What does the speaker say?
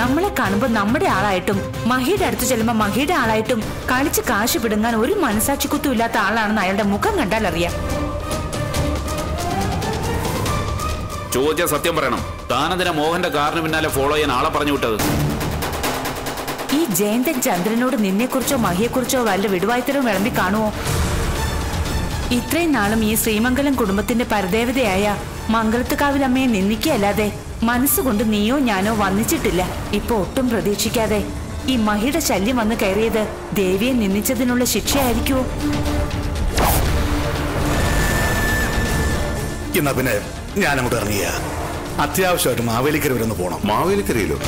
നമ്മളെ കാണുമ്പോൾ നമ്മുടെ ആളായിട്ടും മഹിയുടെ അടുത്ത് ചെല്ലുമ്പോൾ മഹിയുടെ ആളായിട്ടും കളിച്ച് കാശ് പിടുങ്ങാൻ ഒരു മനസാക്ഷി കുത്തും ഇല്ലാത്ത ആളാണെന്ന് അയാളുടെ മുഖം കണ്ടാൽ അറിയാം. ചോദ്യ സത്യം പറയണം. താനതിനെ മോഹന്റെ കാറിന് പിന്നാലെ ഫോളോ ചെയ്യാൻ ആളെ പറഞ്ഞു വിട്ടത്? ഈ ജയന്തൻ ചന്ദ്രനോട് നിന്നെക്കുറിച്ചോ മഹിയെക്കുറിച്ചോ വല്ല വിടുവായ്ത്തരവും വിളമ്പി കാണുമോ? ഇത്രയും നാളും ഈ ശ്രീമംഗലം കുടുംബത്തിന്റെ പരദേവതയായ മംഗളത്തുകാവിലമ്മയെ നിന്ദിക്കുകയല്ലാതെ മനസ്സുകൊണ്ട് നീയോ ഞാനോ വന്നിച്ചിട്ടില്ല. ഇപ്പൊ ഒട്ടും പ്രതീക്ഷിക്കാതെ ഈ മഹിയുടെ ശല്യം വന്ന് കയറിയത് ദേവിയെ നിന്ദിച്ചതിനുള്ള ശിക്ഷയായിരിക്കുമോ? എന്നാ പിന്നെ ഞാൻ അങ്ങോട്ട് ഇറങ്ങിയ. അത്യാവശ്യമായിട്ട് മാവേലിക്കര വരെ ഒന്ന് പോണം. മാവേലിക്കരയിലോ?